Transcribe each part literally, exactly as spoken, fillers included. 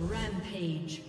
Rampage.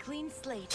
clean slate.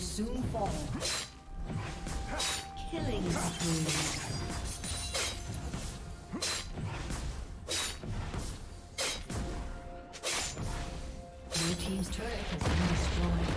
Soon fall. Killing spree. Your team's turret has been destroyed.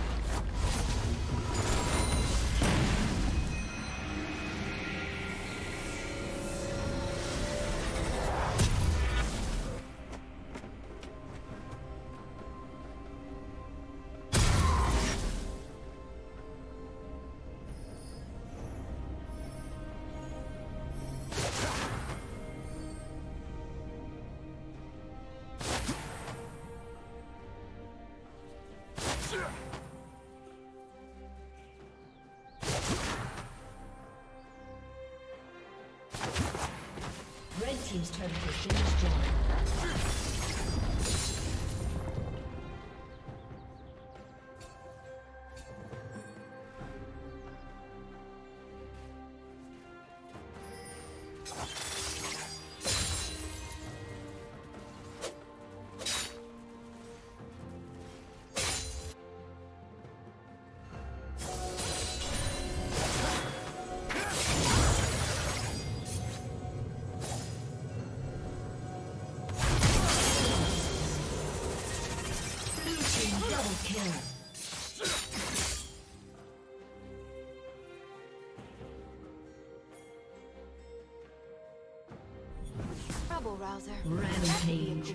Team's turn for finish job. Trouble rouser. Rampage.